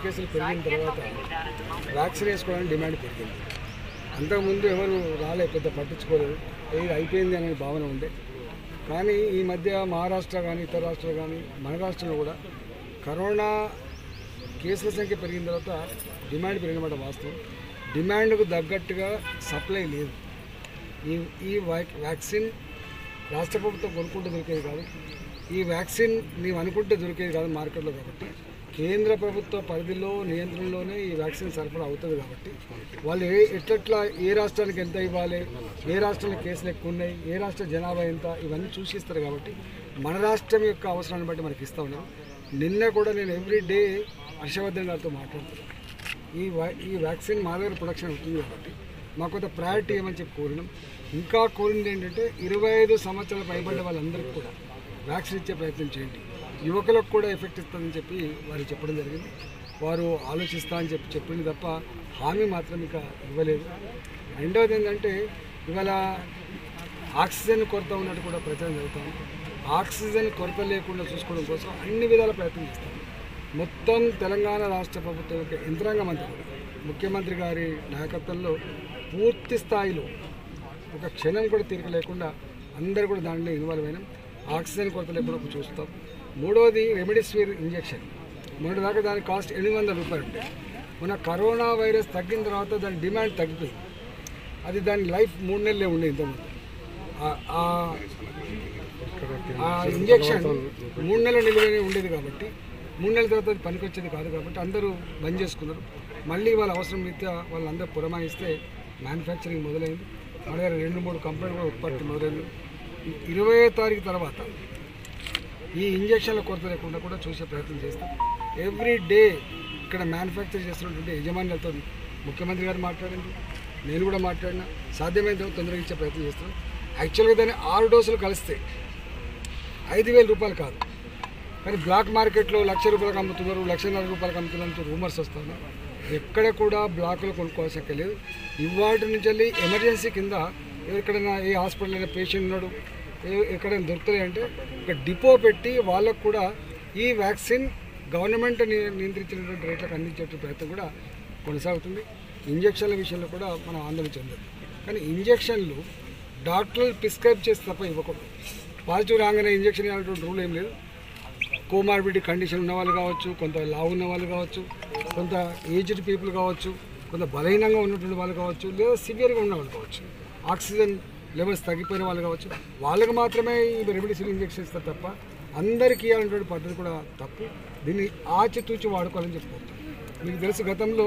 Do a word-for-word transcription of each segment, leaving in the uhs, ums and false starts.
Corona కేసులు పెరిగిన తర్వాత వ్యాక్సిన్ వేసుకోవాలని డిమాండ్ పెరిగింది. అంతకుముందు ఎవరు రాలే, పెద్ద పట్టించుకోలేదు, ఏది అయిపోయింది అనే భావన ఉండే. కానీ ఈ మధ్య మహారాష్ట్ర కానీ ఇతర రాష్ట్రాలు కానీ మన రాష్ట్రంలో కూడా కరోనా కేసుల సంఖ్య పెరిగిన తర్వాత డిమాండ్ పెరిగినమాట వాస్తవం. డిమాండ్కు తగ్గట్టుగా సప్లై లేదు. ఈ ఈ వ్యాక్సిన్ రాష్ట్ర ప్రభుత్వం కొనుక్కుంటే దొరికేది కాదు, ఈ వ్యాక్సిన్ నీవు అనుకుంటే దొరికేది కాదు మార్కెట్లో. కాబట్టి కేంద్ర ప్రభుత్వ పరిధిలో నియంత్రణలోనే ఈ వ్యాక్సిన్ సరఫరా అవుతుంది. కాబట్టి వాళ్ళు ఏ ఎట్లట్లా ఏ రాష్ట్రానికి ఎంత ఇవ్వాలి, ఏ రాష్ట్రంలో కేసులు ఎక్కువ ఉన్నాయి, ఏ రాష్ట్ర జనాభా ఎంత, ఇవన్నీ చూసిస్తారు. కాబట్టి మన రాష్ట్రం యొక్క అవసరాన్ని బట్టి మనకి ఇస్తూ ఉన్నాం. నిన్న కూడా నేను ఎవ్రీ డే హర్షవర్ధన్ గారితో మాట్లాడుతున్నాను. ఈ వ్యా ఈ వ్యాక్సిన్ మా దగ్గర ప్రొడక్షన్ అవుతుంది కాబట్టి మాకు కొంత ప్రయారిటీ ఏమని చెప్పి కోరినాం. ఇంకా కోరింది ఏంటంటే ఇరవై ఐదు సంవత్సరాల పైబడ్డ వాళ్ళందరికీ కూడా వ్యాక్సిన్ ఇచ్చే ప్రయత్నం చేయండి, యువకులకు కూడా ఎఫెక్ట్ ఇస్తుందని చెప్పి వారు చెప్పడం జరిగింది. వారు ఆలోచిస్తా అని చెప్పి చెప్పింది తప్ప హామీ మాత్రం ఇంకా ఇవ్వలేదు. రెండవది ఏంటంటే ఇవాళ ఆక్సిజన్ కొరత ఉన్నట్టు కూడా ప్రచారం జరుగుతాం. ఆక్సిజన్ కొరత లేకుండా చూసుకోవడం కోసం అన్ని విధాల ప్రయత్నం చేస్తాం. మొత్తం తెలంగాణ రాష్ట్ర ప్రభుత్వం యొక్క యంత్రాంగం అంతా ముఖ్యమంత్రి గారి నాయకత్వంలో పూర్తి స్థాయిలో ఒక క్షణం కూడా తీరిక లేకుండా అందరూ కూడా దాంట్లో ఇన్వాల్వ్ అయినాం. ఆక్సిజన్ కొరత లేకుండా చూస్తాం. మూడవది రెమిడిసివిర్ ఇంజెక్షన్. మొన్నటిదాకా దాని కాస్ట్ ఎనిమిది వందల రూపాయలు ఉంటాయి. మన కరోనా వైరస్ తగ్గిన తర్వాత దాని డిమాండ్ తగ్గిపోయింది. అది దాని లైఫ్ మూడు నెలలే ఉండే ఇంతకుముందు. ఆ ఇంజెక్షన్ మూడు నెలల నిలువనే ఉండేది కాబట్టి మూడు నెలల తర్వాత అది పనికొచ్చేది కాదు కాబట్టి అందరూ బంద్ చేసుకున్నారు. మళ్ళీ వాళ్ళ అవసరం రీత్యా వాళ్ళందరూ పురమాయిస్తే మ్యానుఫ్యాక్చరింగ్ మొదలైంది. మన దగ్గర రెండు మూడు కంపెనీలు కూడా ఉత్పత్తి మొదలైంది. ఇరవై తారీఖు తర్వాత ఈ ఇంజక్షన్ల కొరత లేకుండా కూడా చూసే ప్రయత్నం చేస్తాం. ఎవ్రీ డే ఇక్కడ మ్యానుఫ్యాక్చర్ చేస్తున్నటువంటి యజమానులతో ముఖ్యమంత్రి గారు మాట్లాడింది, నేను కూడా మాట్లాడినా సాధ్యమైనంత తొందరగా ఇచ్చే ప్రయత్నం చేస్తున్నాం. యాక్చువల్గా దాన్ని ఆరు డోసులు కలిస్తే ఐదు వేల రూపాయలు కాదు, కానీ బ్లాక్ మార్కెట్లో లక్ష రూపాయలకు అమ్ముతున్నారు, లక్షన్నర రూపాయలకు అమ్ముతున్నారు రూమర్స్ వస్తాను. ఎక్కడ కూడా బ్లాక్లో కొనుక్కోవాల్సిన లేదు. ఇవాటి నుంచి వెళ్ళి ఎమర్జెన్సీ కింద ఎక్కడైనా ఏ హాస్పిటల్ అయినా పేషెంట్ ఉన్నాడు, ఏ ఎక్కడైనా దొరుకుతాయి అంటే ఒక డిపో పెట్టి వాళ్ళకు కూడా ఈ వ్యాక్సిన్ గవర్నమెంట్ నియంత్రించినటువంటి రేట్లకు అందించే ప్రయత్నం కూడా కొనసాగుతుంది. ఇంజక్షన్ల విషయంలో కూడా మనం ఆందోళన చెందదు. కానీ ఇంజక్షన్లు డాక్టర్లు ప్రిస్క్రైబ్ చేస్తే తప్ప ఇవ్వకూడదు. పాజిటివ్ రాగానే ఇంజక్షన్ ఇవ్వాలనేటువంటి రూల్ ఏం లేదు. కోమార్బిడిటీ కండిషన్ ఉన్నవాళ్ళు కావచ్చు, కొంత లావు ఉన్నవాళ్ళు కావచ్చు, కొంత ఏజ్డ్ పీపుల్ కావచ్చు, కొంత బలహీనంగా ఉన్నటువంటి వాళ్ళు కావచ్చు, లేదా సివియర్గా ఉన్నవాళ్ళు కావచ్చు, ఆక్సిజన్ లెవెల్స్ తగ్గిపోయిన వాళ్ళు కావచ్చు, వాళ్ళకి మాత్రమే ఈ రెమిడిసివిర్ ఇంజెక్షన్ ఇస్తారు తప్ప అందరికీ ఇవ్వాలనేటువంటి పద్ధతి కూడా తప్పు. దీన్ని ఆచితూచి వాడుకోవాలని చెప్పుకోవచ్చు. మీకు తెలుసు గతంలో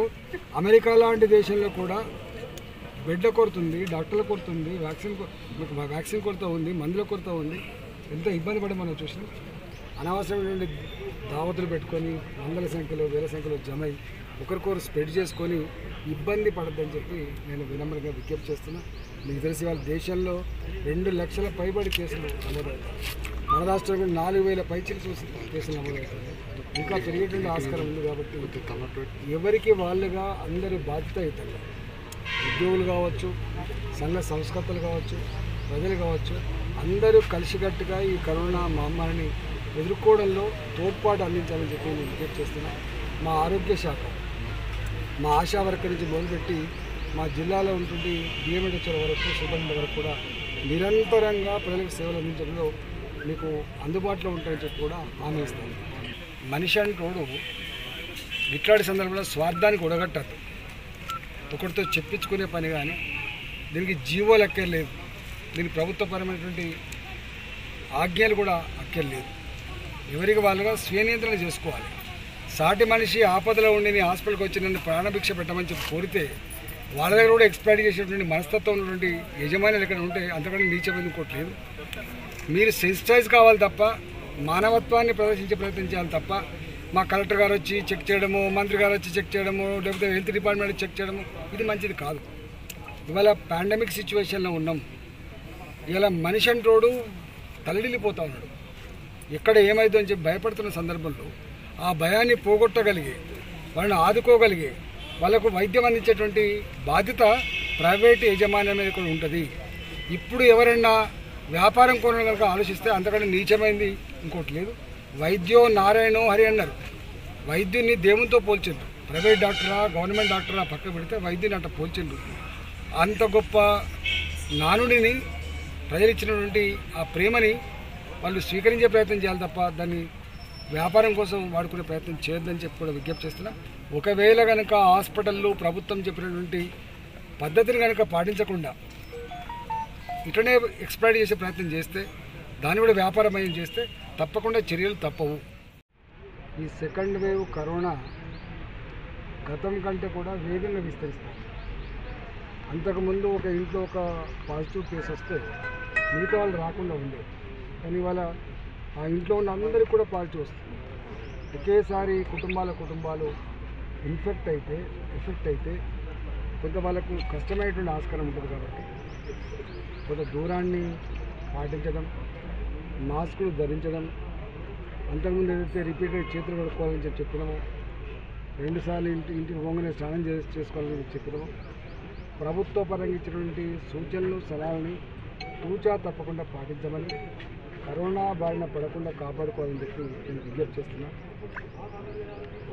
అమెరికా లాంటి దేశంలో కూడా బెడ్ల కొరత ఉంది, డాక్టర్ల కొరత ఉంది, వ్యాక్సిన్ వ్యాక్సిన్ కొరత ఉంది, మందుల కొరత ఉంది. ఎంత ఇబ్బంది పడి మనం చూసినాం. అనవసరమైనటువంటి దావతులు పెట్టుకొని వందల సంఖ్యలో వేల సంఖ్యలో జమై ఒకరికొకరు స్ప్రెడ్ చేసుకొని ఇబ్బంది పడద్దని చెప్పి నేను వినమ్రంగా విజ్ఞప్తి చేస్తున్నా. మీకు తెలిసి వాళ్ళ దేశంలో రెండు లక్షల పైబడి కేసులు నమోదవుతాయి. మన రాష్ట్రంలో నాలుగు వేల పైచీలు చూసి కేసులు నమోదవుతాయి. ఇంకా పెరిగేటువంటి ఆస్కారం ఉంది. కాబట్టి ఎవరికి వాళ్ళుగా అందరూ బాధ్యత అవుతారు. ఉద్యోగులు కావచ్చు, సంఘ సంస్కర్తలు కావచ్చు, ప్రజలు కావచ్చు, అందరూ కలిసికట్టుగా ఈ కరోనా మహమ్మారిని ఎదుర్కోవడంలో తోడ్పాటు అందించాలని చెప్పి నేను విజ్ఞప్తి చేస్తున్నాను. మా ఆరోగ్య శాఖ, మా ఆశా వర్కర్ నుంచి మొదలుపెట్టి మా జిల్లాలో ఉంటుంది డిఎంఎడ్ వచ్చే వరకు, సుబ్రహ్మణ్య వరకు కూడా నిరంతరంగా ప్రజలకు సేవలు అందించడంలో మీకు అందుబాటులో ఉంటాయని చెప్పి కూడా హామీ ఇస్తాను. మనిషి అంటోడు ఇట్లాంటి సందర్భంలో స్వార్థానికి ఉడగట్టద్దు. ఒకరితో చెప్పించుకునే పని కానీ దీనికి జీవో లెక్కర్లేదు, దీనికి ప్రభుత్వపరమైనటువంటి ఆజ్ఞలు కూడా అక్కర్లేదు. ఎవరికి వాళ్ళుగా స్వనియంత్రణ చేసుకోవాలి. సాటి మనిషి ఆపదలో ఉండి నీ హాస్పిటల్కి వచ్చి నన్ను ప్రాణభిక్ష పెట్టమని చెప్పి కోరితే వాళ్ళ దగ్గర కూడా ఎక్స్ప్లైట్ చేసేటువంటి మనస్తత్వం ఉన్నటువంటి యజమానులు ఎక్కడ ఉంటే అంతకంటే నీచమైన కోట్లేదు. మీరు సెన్సిటైజ్ కావాలి తప్ప మానవత్వాన్ని ప్రదర్శించే ప్రయత్నం చేయాలి తప్ప మా కలెక్టర్ గారు వచ్చి చెక్ చేయడము, మంత్రి గారు వచ్చి చెక్ చేయడము, లేకపోతే హెల్త్ డిపార్ట్మెంట్ చెక్ చేయడము ఇది మంచిది కాదు. ఇవాళ పాండమిక్ సిచ్యువేషన్లో ఉన్నాం. ఇవాళ మనిషి అంటోడు తలడిల్లిపోతూ ఉన్నాడు. ఎక్కడ ఏమైందో అని చెప్పి భయపడుతున్న సందర్భంలో ఆ భయాన్ని పోగొట్టగలిగే, వాళ్ళని ఆదుకోగలిగే, వాళ్ళకు వైద్యం అందించేటువంటి బాధ్యత ప్రైవేట్ యజమాన్యం మీద కూడా ఉంటుంది. ఇప్పుడు ఎవరైనా వ్యాపారం కోణం కనుక ఆలోచిస్తే అంతకంటే నీచమైంది ఇంకోటి లేదు. వైద్యో నారాయణో హరి అన్నారు. వైద్యుని దేవునితో పోల్చిండ్రు. ప్రైవేట్ డాక్టరా గవర్నమెంట్ డాక్టరా పక్క పెడితే వైద్యుని అట్ట పోల్చిండ్రు. అంత గొప్ప నానుడిని, ప్రజలు ఇచ్చినటువంటి ఆ ప్రేమని వాళ్ళు స్వీకరించే ప్రయత్నం చేయాలి తప్ప దాన్ని వ్యాపారం కోసం వాడుకునే ప్రయత్నం చేయొద్దని చెప్పి కూడా విజ్ఞప్తి చేస్తున్నాం. ఒకవేళ కనుక హాస్పిటళ్ళు ప్రభుత్వం చెప్పినటువంటి పద్ధతిని కనుక పాటించకుండా ఇట్లనే ఎక్స్ప్లాయిట్ చేసే ప్రయత్నం చేస్తే, దాన్ని కూడా వ్యాపారమయం చేస్తే తప్పకుండా చర్యలు తప్పవు. ఈ సెకండ్ వేవ్ కరోనా గతం కంటే కూడా వేగంగా విస్తరిస్తుంది. అంతకుముందు ఒక ఇంట్లో ఒక పాజిటివ్ కేసు వస్తే మిగతా వాళ్ళు రాకుండా ఉండే, కానీ వాళ్ళ ఆ ఇంట్లో ఉన్న అందరికీ కూడా పాజిటివ్ వస్తుంది. ఒకేసారి కుటుంబాల కుటుంబాలు ఇన్ఫెక్ట్ అయితే ఎఫెక్ట్ అయితే కొంత వాళ్ళకు కష్టమైనటువంటి ఆస్కారం ఉంటుంది. కాబట్టి కొంత దూరాన్ని పాటించడం, మాస్కులు ధరించడం, అంతకుముందు ఏదైతే రిపీటెడ్ చేతులు కడుక్కోవాలని చెప్పి చెప్పడము, రెండుసార్లు ఇంటి ఇంటికి పోగానే స్నానం చేసి చేసుకోవాలని చెప్పి చెప్పడము, ప్రభుత్వ పరంగా ఇచ్చినటువంటి సూచనలు సలహాలని తూచా తప్పకుండా పాటించమని, కరోనా బారిన పడకుండా కాపాడుకోవాలని చెప్పి నేను విజ్ఞప్తి చేస్తున్నా.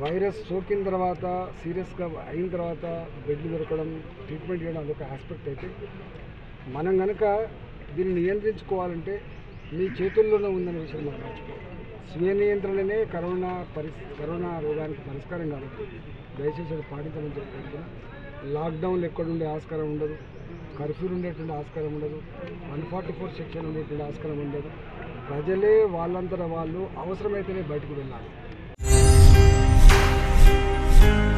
వైరస్ సోకిన తర్వాత సీరియస్గా అయిన తర్వాత బెడ్లు దొరకడం, ట్రీట్మెంట్ చేయడం అదొక ఆస్పెక్ట్ అయితే, మనం కనుక దీన్ని నియంత్రించుకోవాలంటే మీ చేతుల్లోనే ఉందనే విషయం మనం మర్చిపోవాలి. స్వీయ నియంత్రణనే కరోనా పరిస్ కరోనా రోగానికి పరిష్కారం కాబట్టి దయచేసి అది పాటించమని చెప్తున్నా. లాక్డౌన్లు ఎక్కడుండే ఆస్కారం ఉండదు, కర్ఫ్యూలు ఉండేటువంటి ఆస్కారం ఉండదు, వన్ ఫార్టీ ఫోర్ సెక్షన్ ఉండేటువంటి ఆస్కారం ఉండదు. ప్రజలే వాళ్ళంతటా వాళ్ళు అవసరమైతేనే బయటకు వెళ్ళాలి.